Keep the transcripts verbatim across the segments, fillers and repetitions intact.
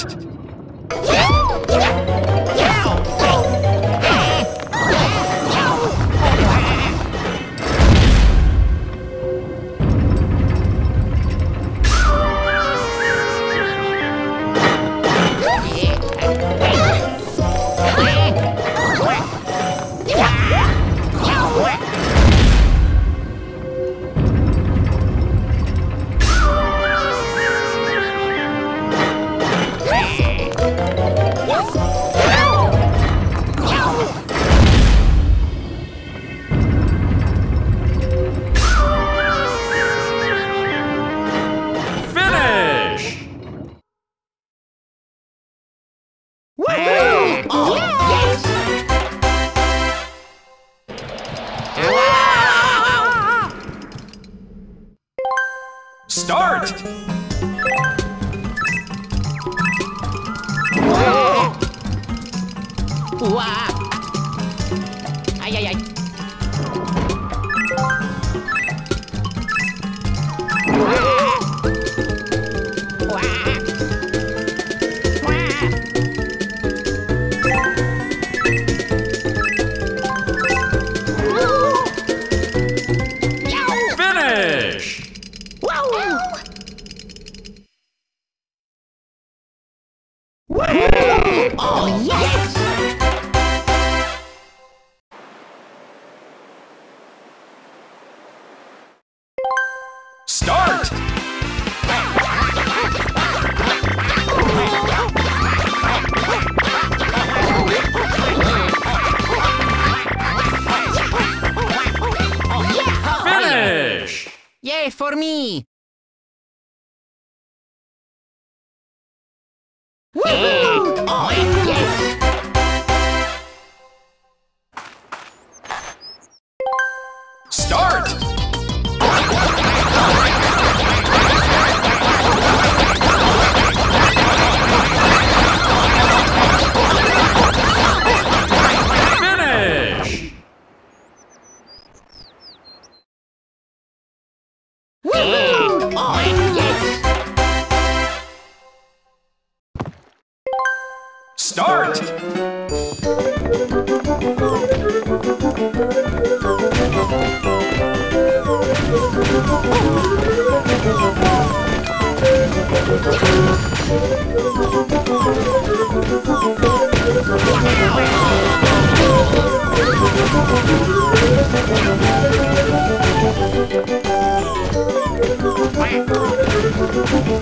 Yeah.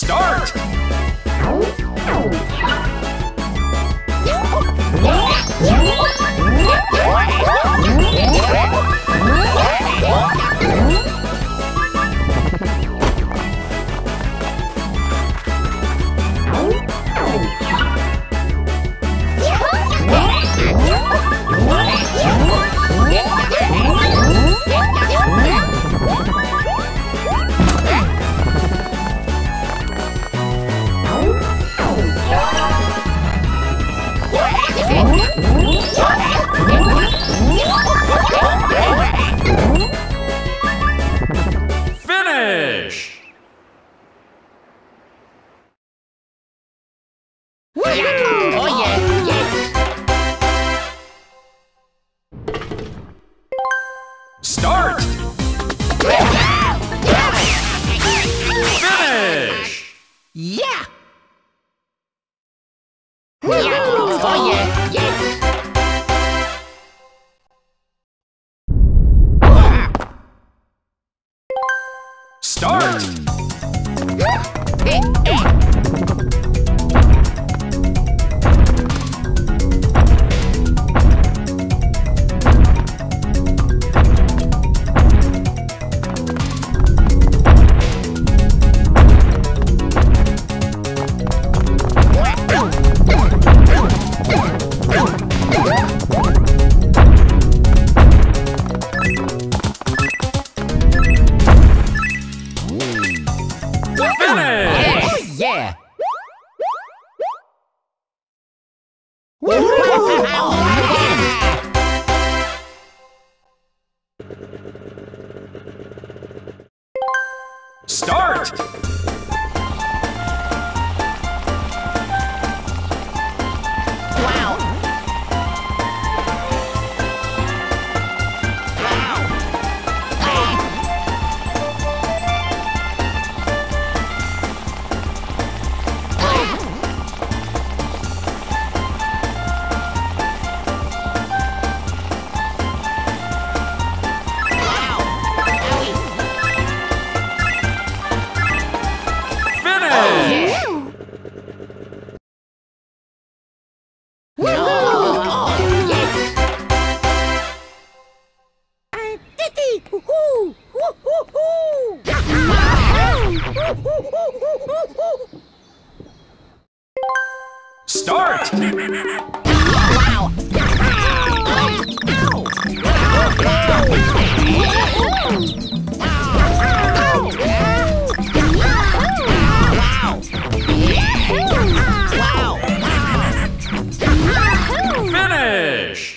start! Start! Finish! Yeah! Yeah! Oh yeah! Yeah! Start! Start! Start! Wow! Finish!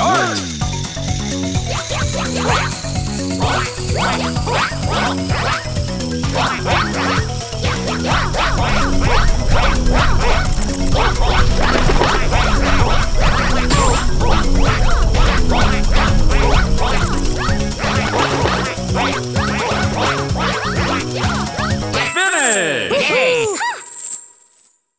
start! Finish! Yes!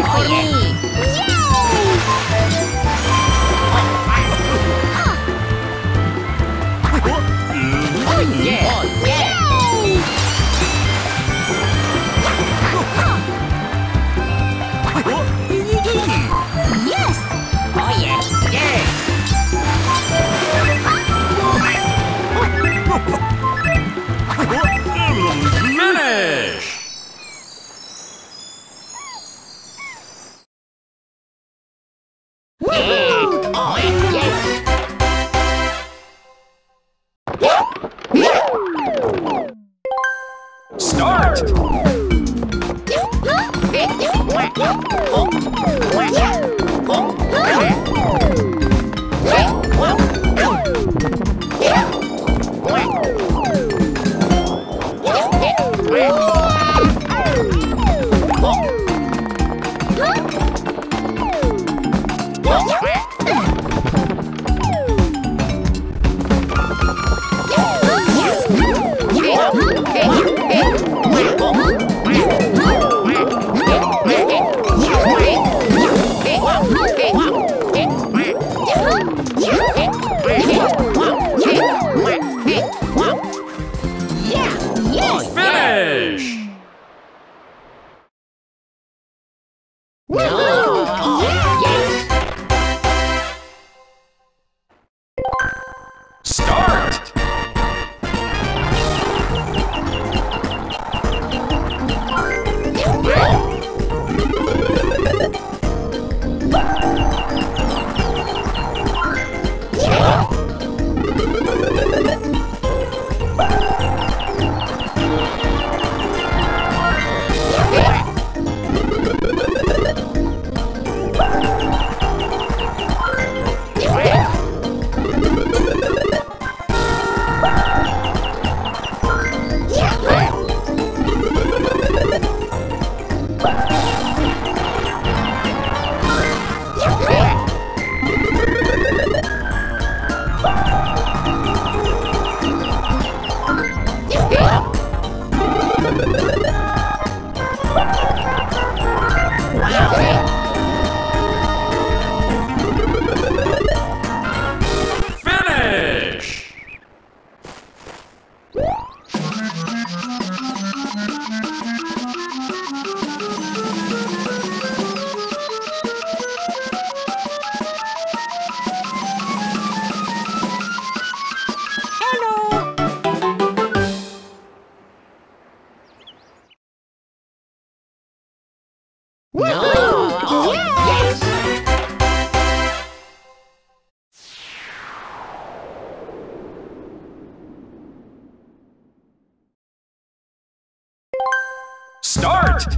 Yay for me! Yay! Oh yeah! Oh yeah! Yes! Oh yeah! Yeah! Finish! Woohoo! Oh yeah! Yeah! Start! Start! Start!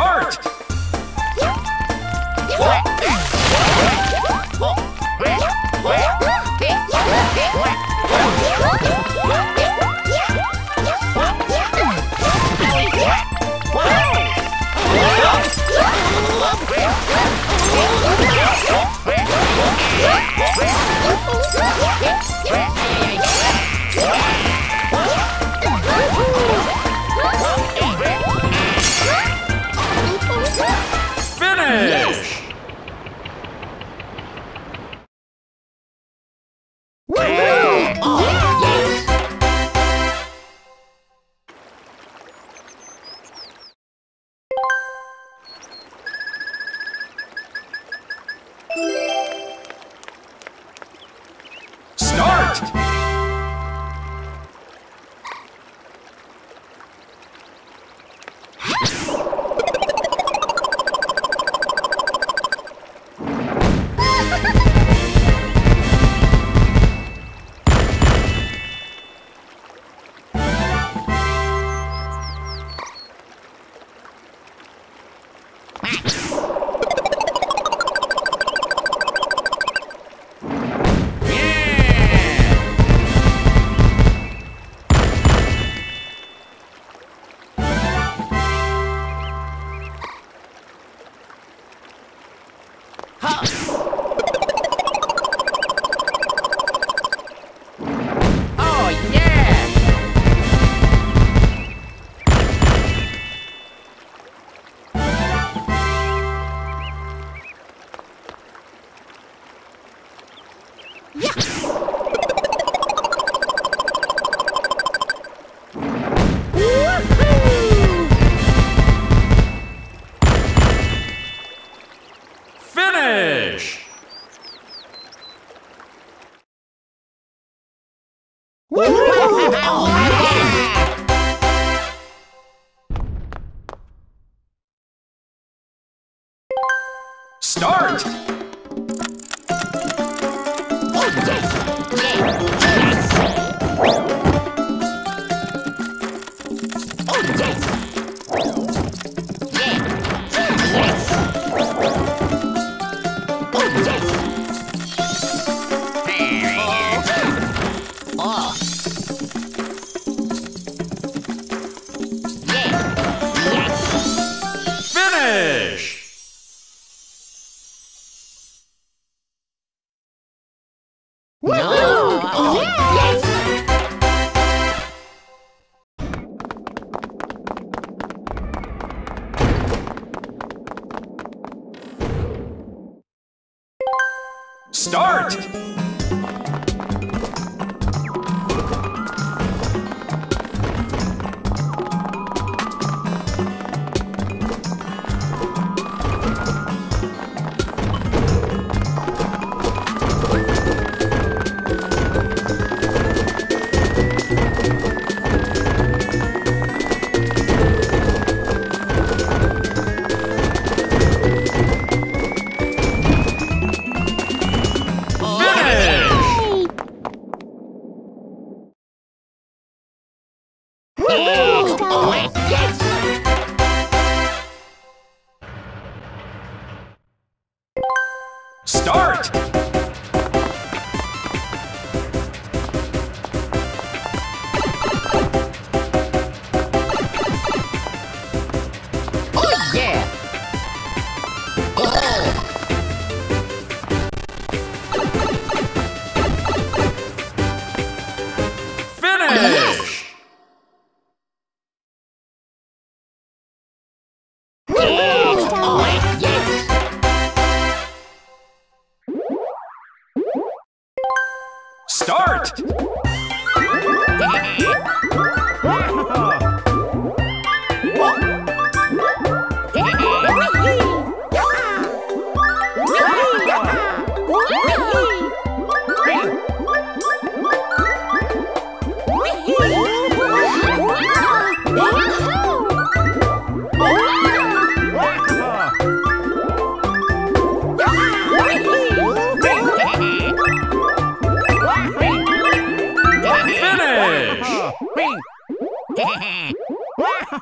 start! Start! Start! Start! Start!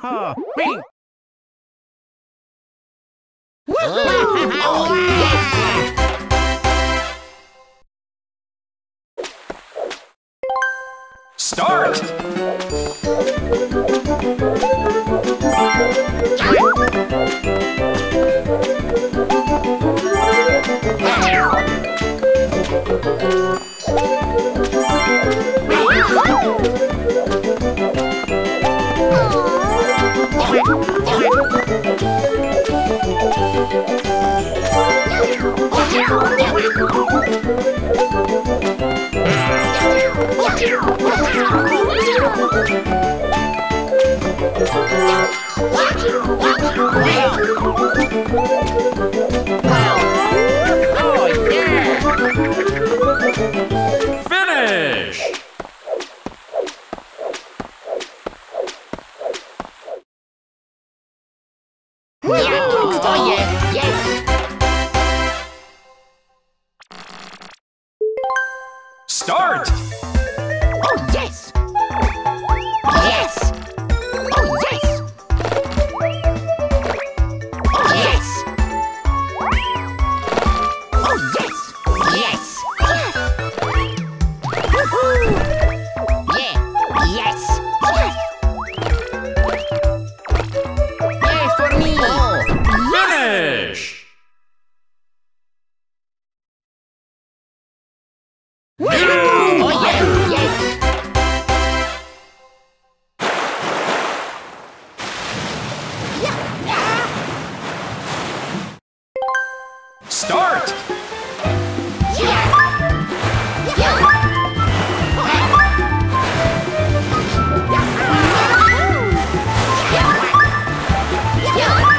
Wow! Bing! Start! Start! Oh, yes! Yes! Oh, yes! Oh, yes! Oh, yes! Yes! Woohoo! Yeah! Yes! Yeah, for me! Finish! Start! Start! Oh, yes! Oh, yes! Finish!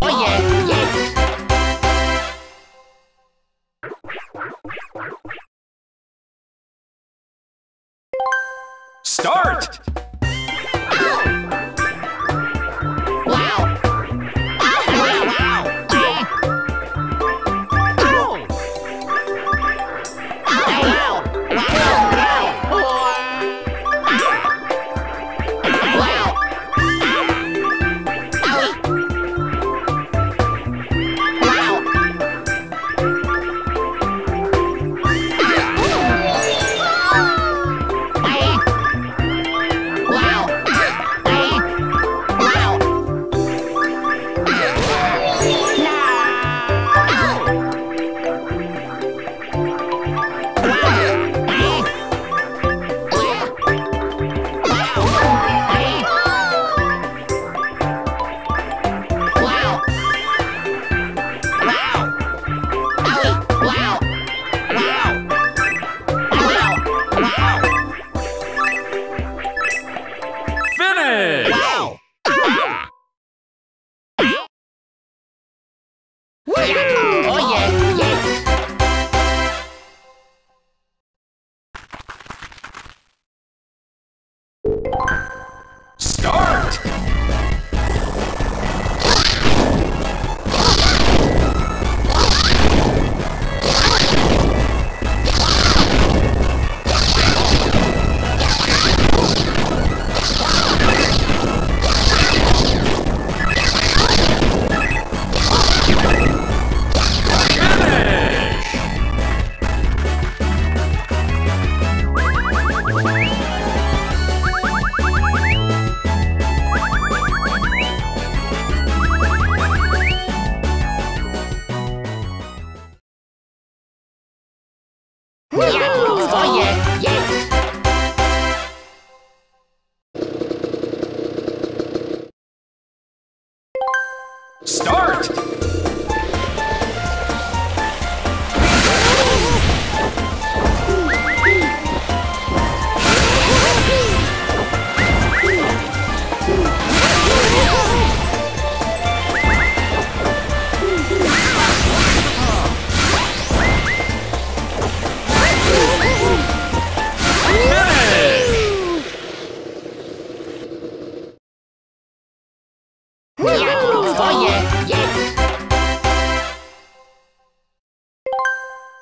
Oh, yeah! Start! Jadłok swoje jedz! Start!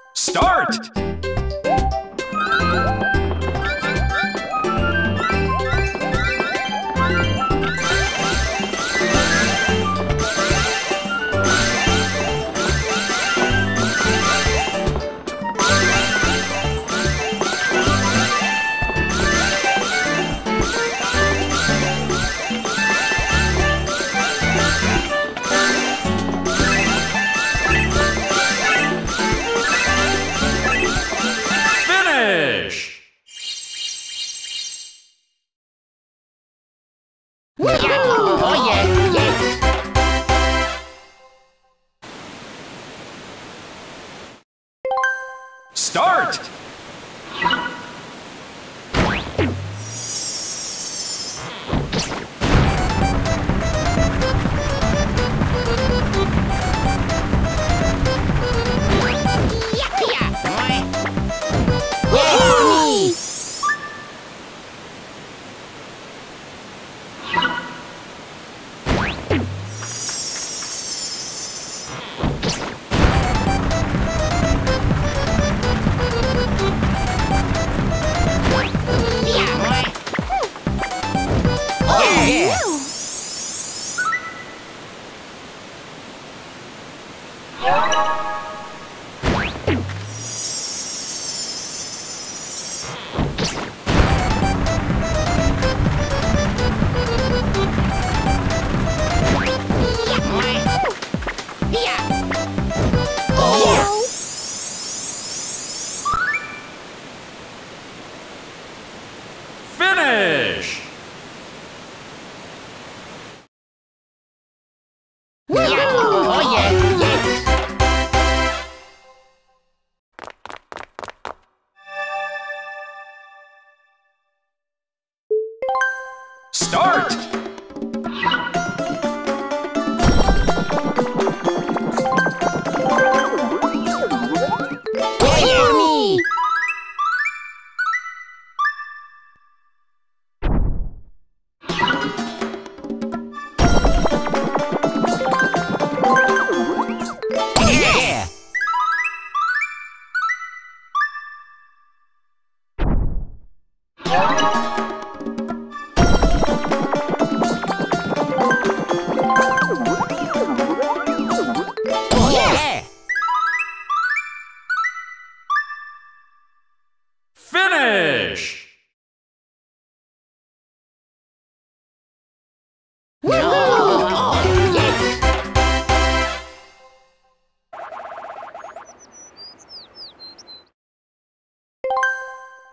Start! Start! Start!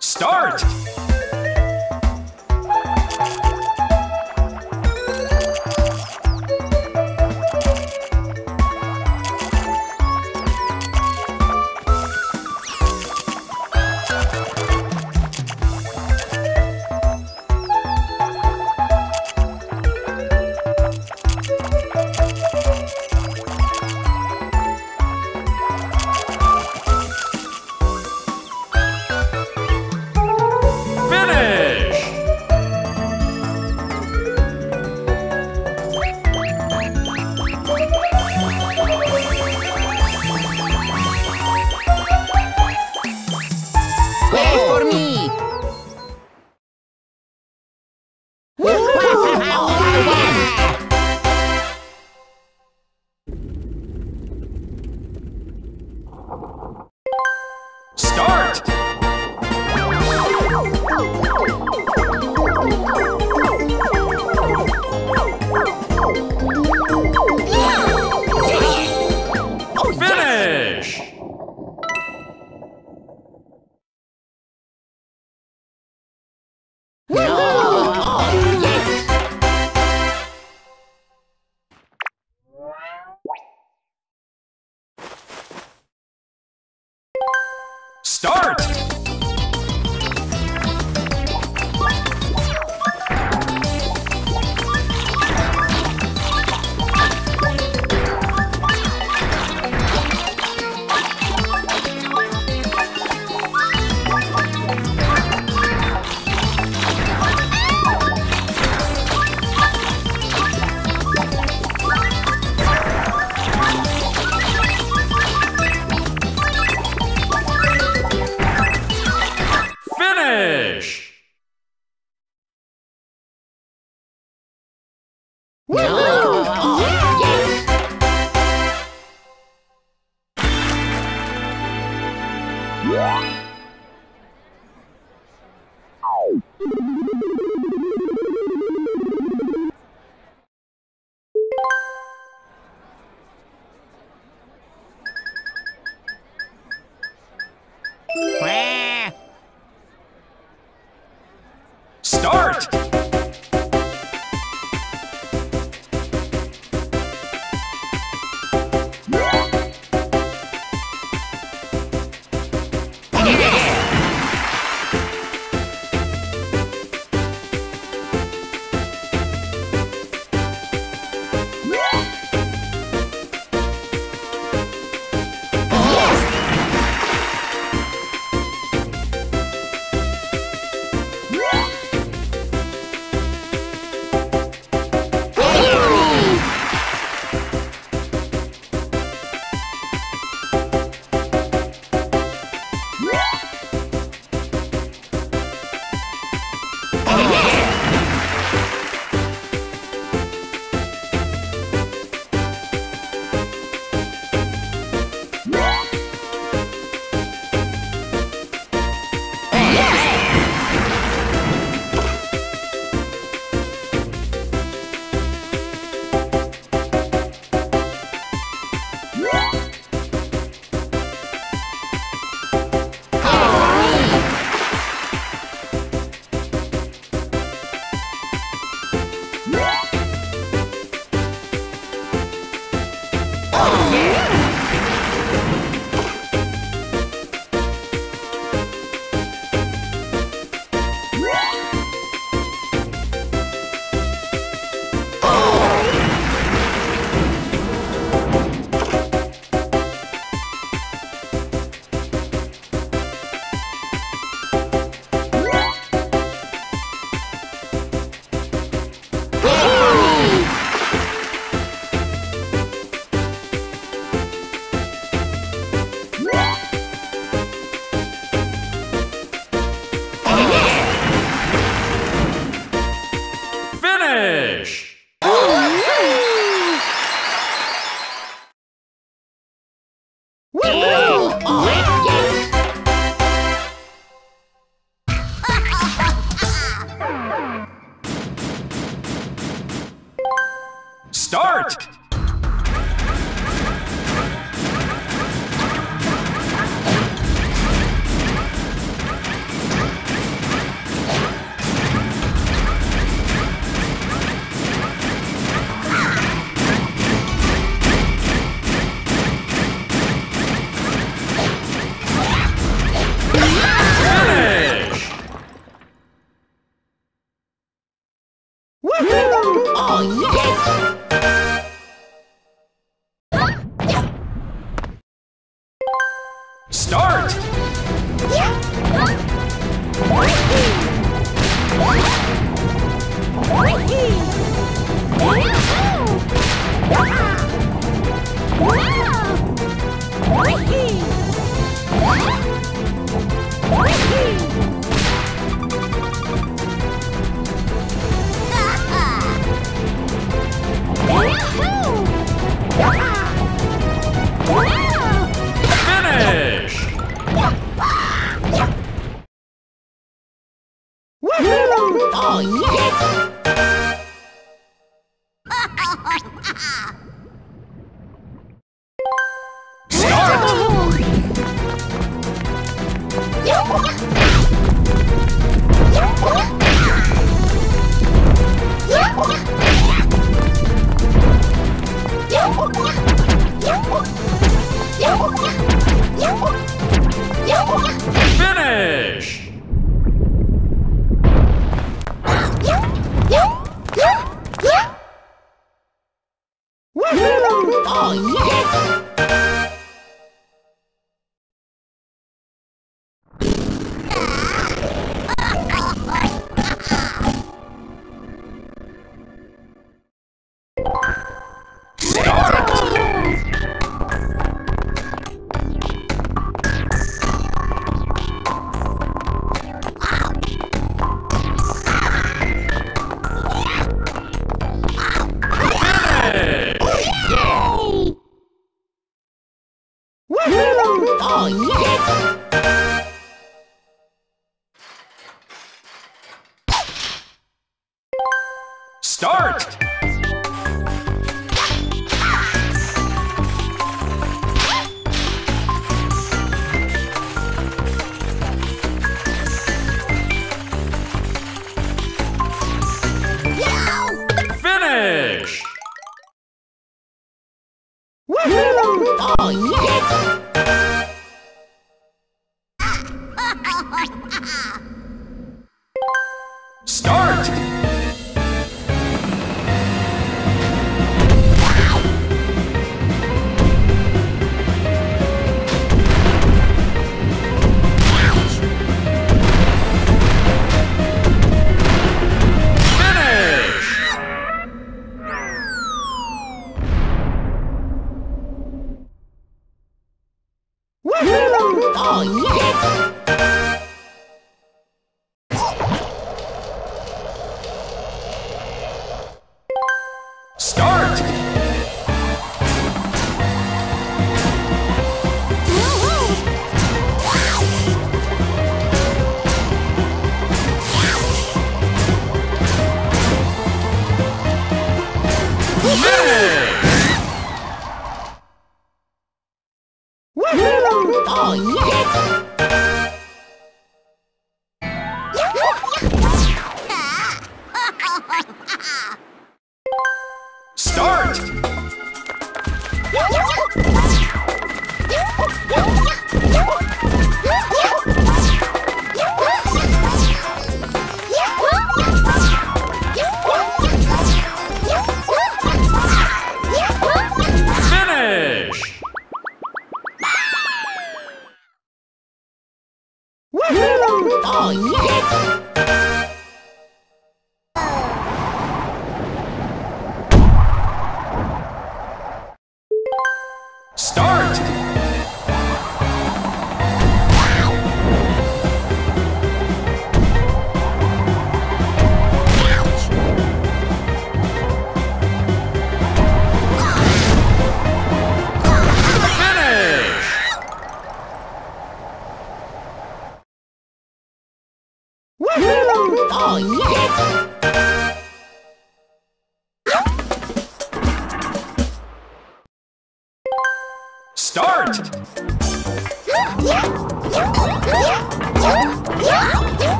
Start! Oh, yes!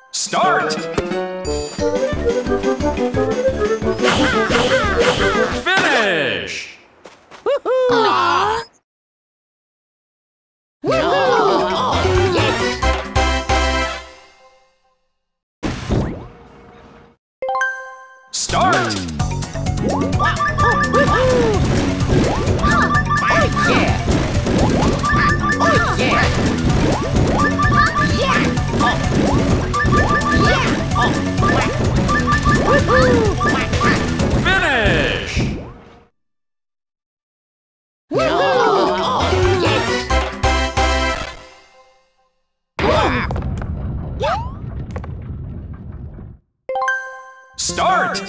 Start! start! Finish! Woohoo! Start! Oh yeah! Oh yeah! Oh yeah! Oh yeah! Oh finish! Oh yeah! Boom! Start! Start!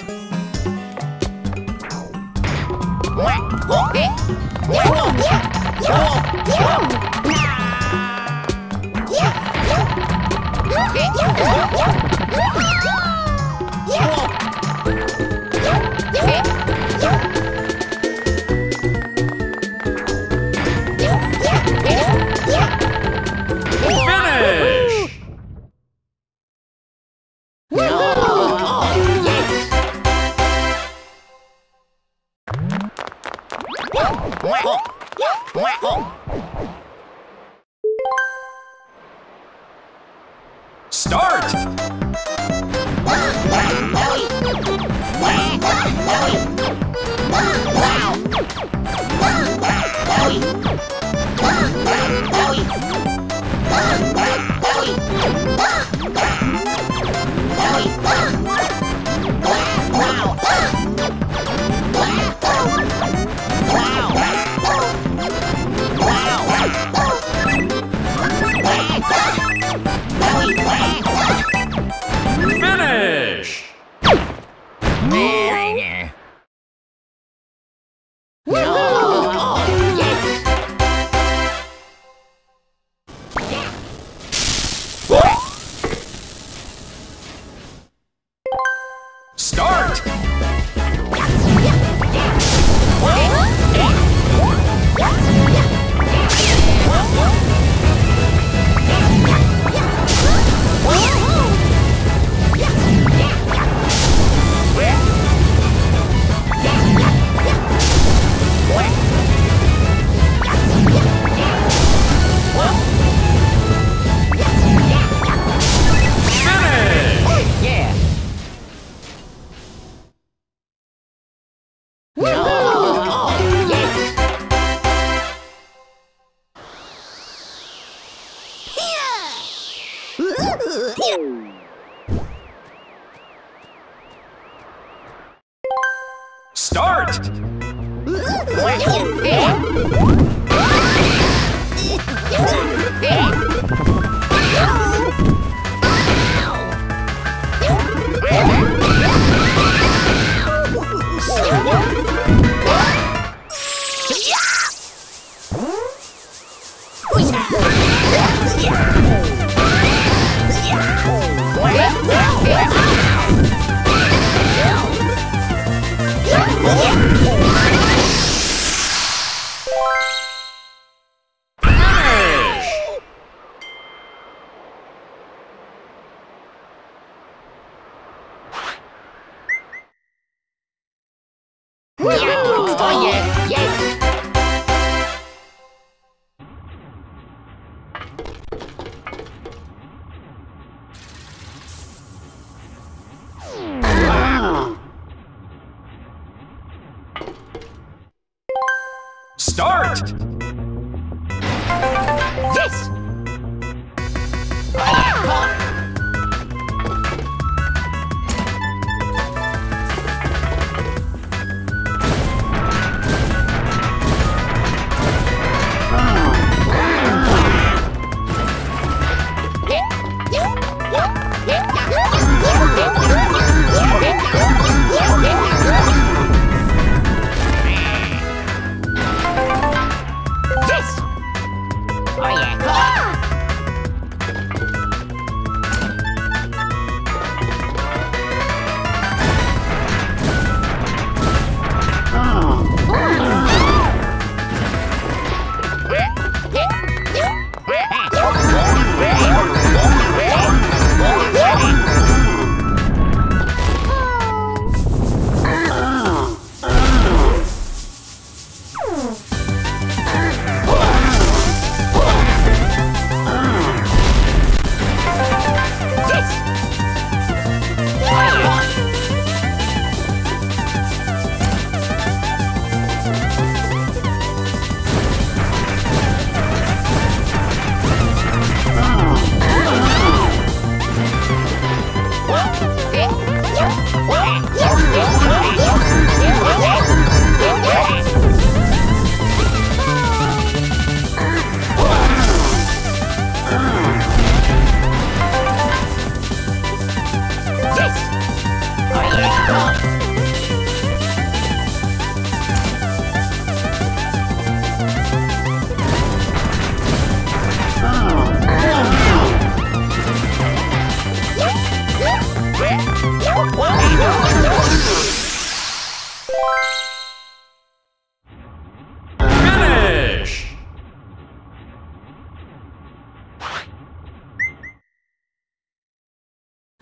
Finish! Start! Start! Finish!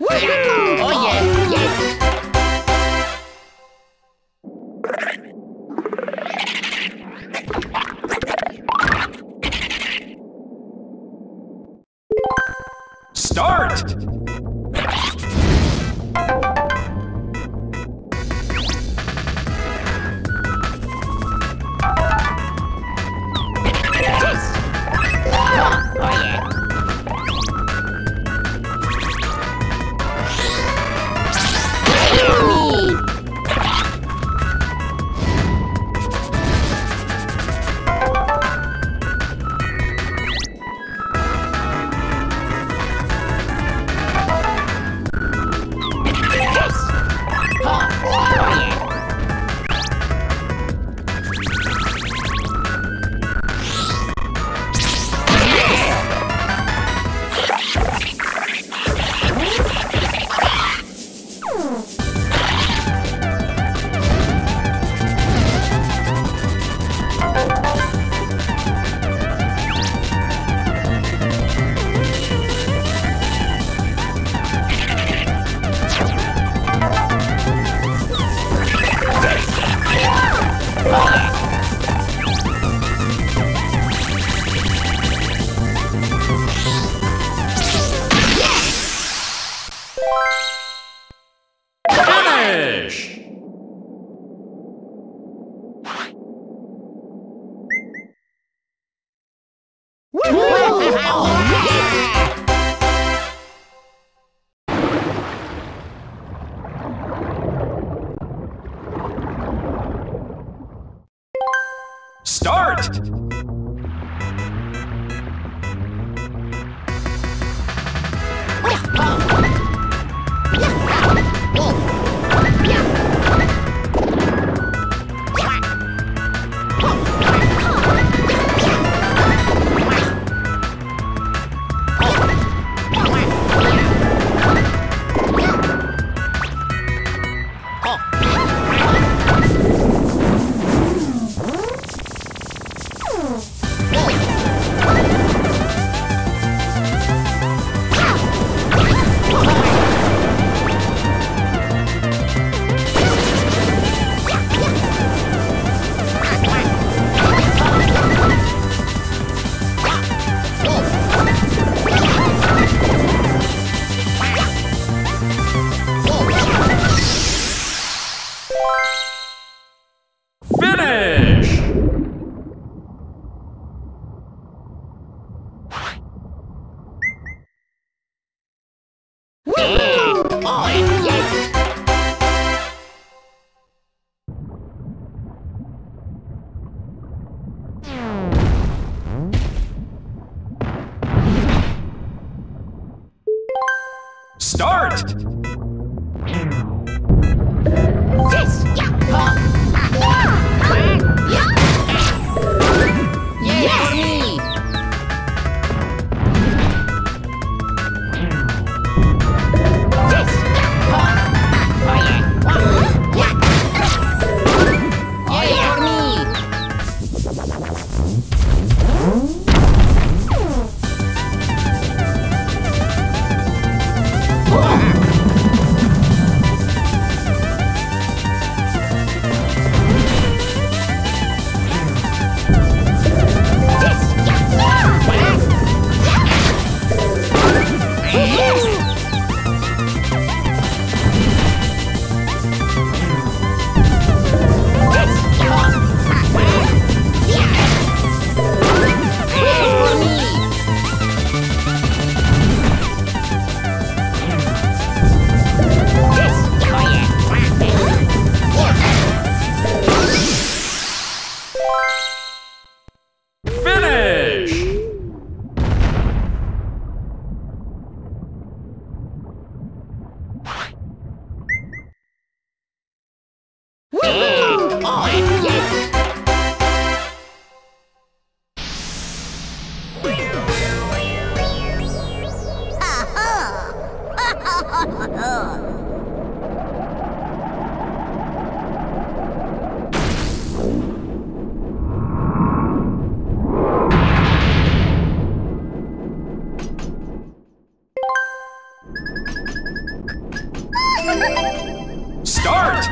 Oh yeah, yes. Start. Start! Start! Yes! Yeah! Yeah! Yeah! Yes! Start!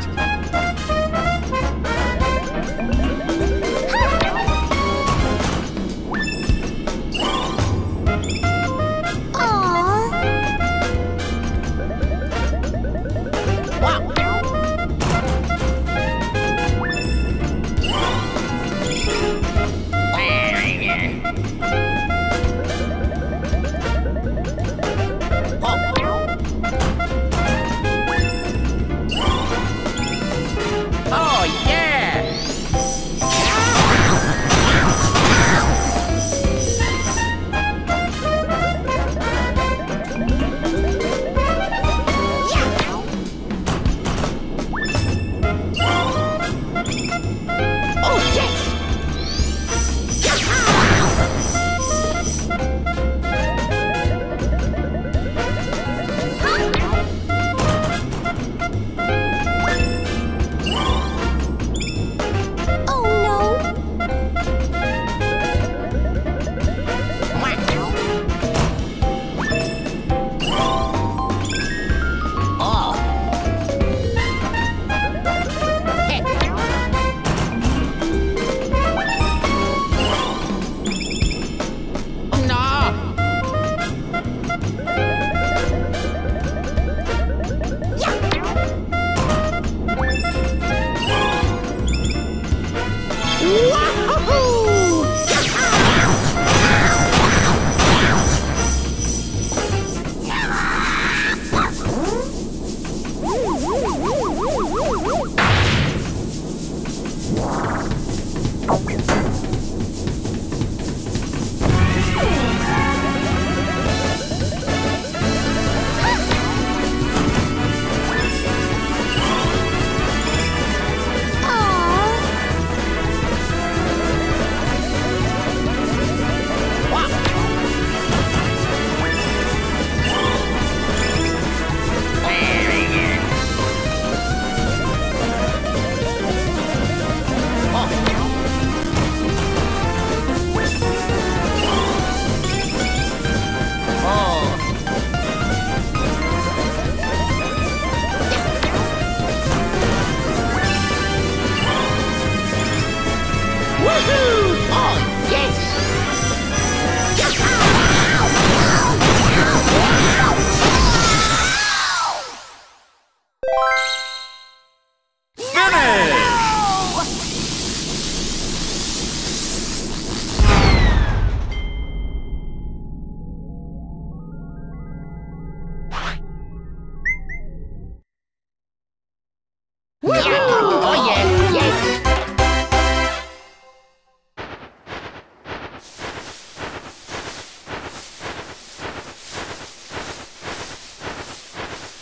What?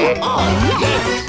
Oh, yes!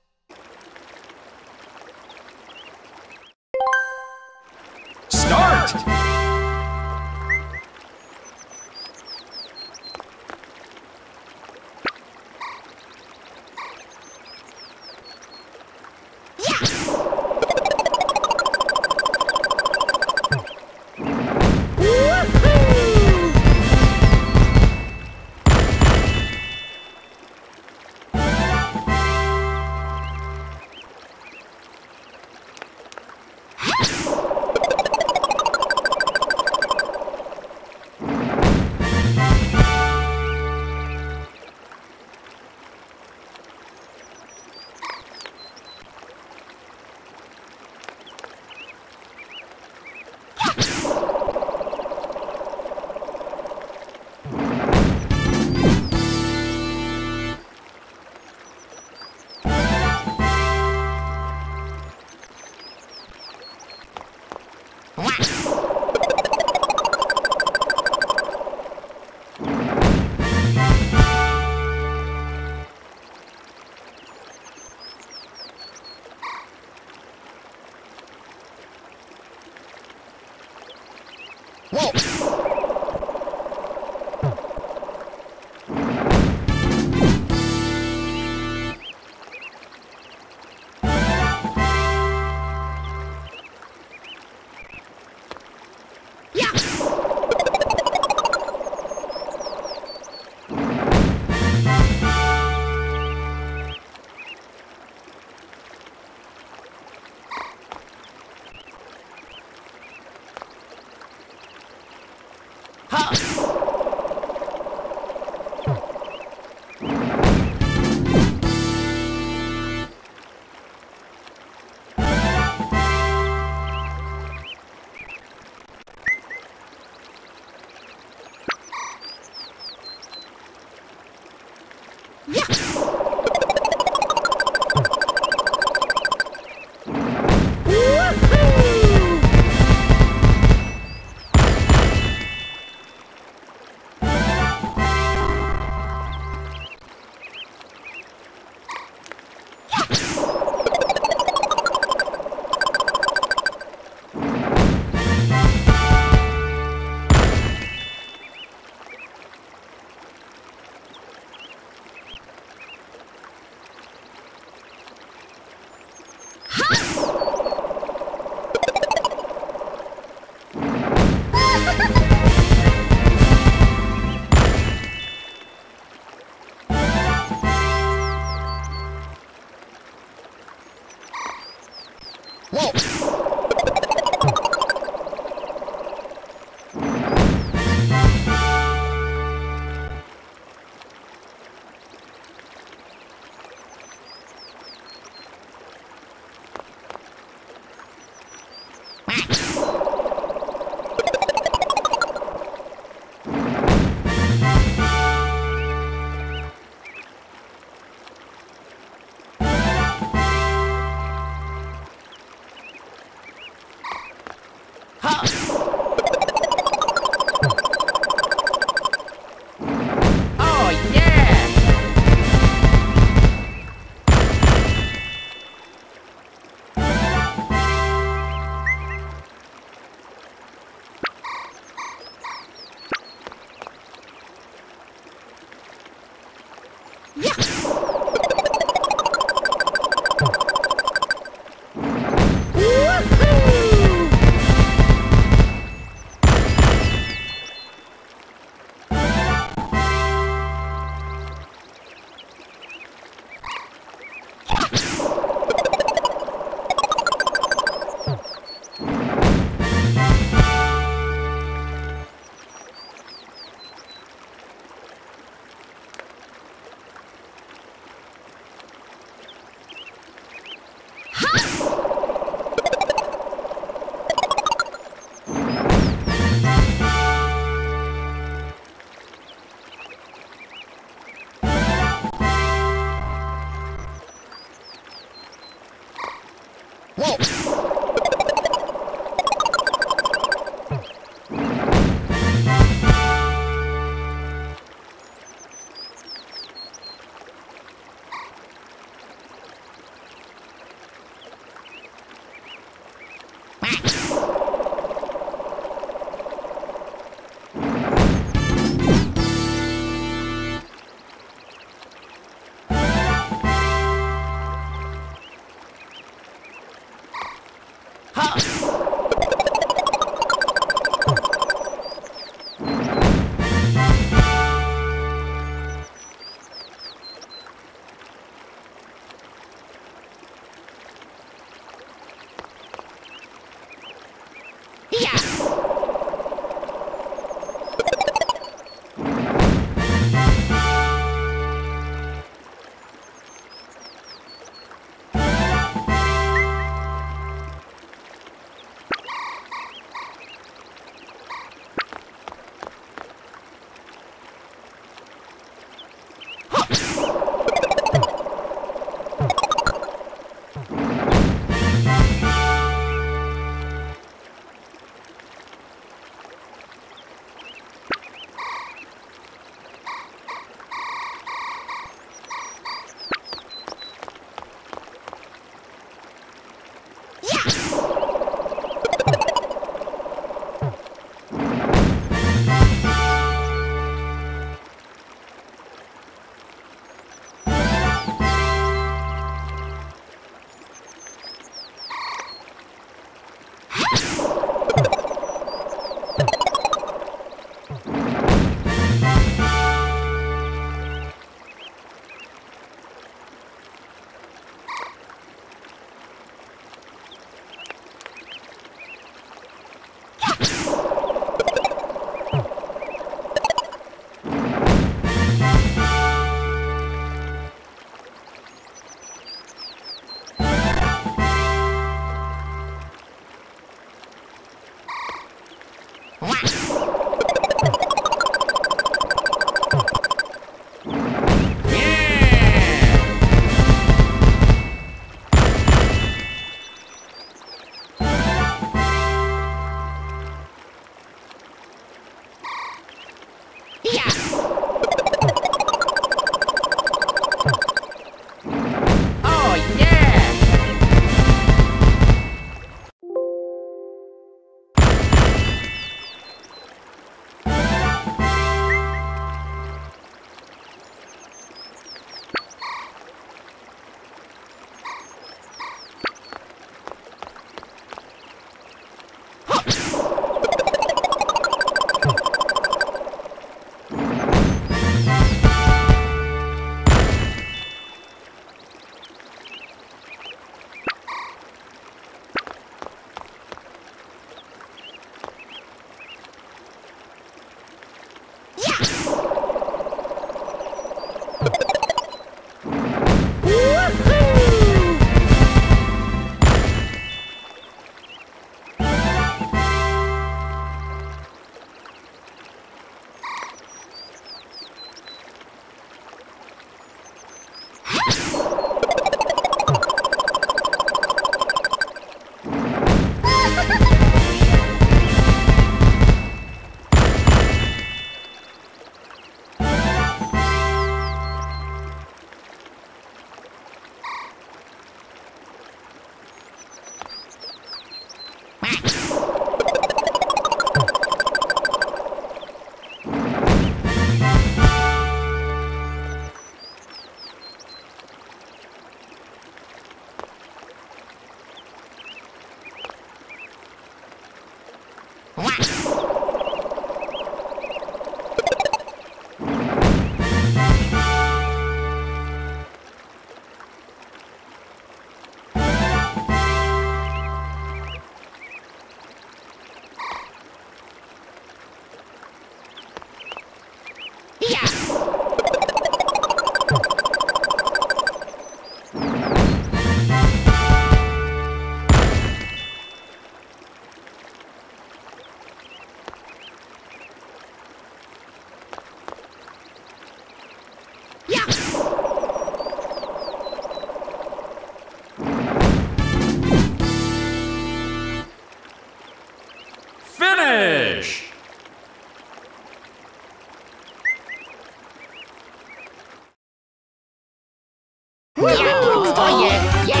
Yeah.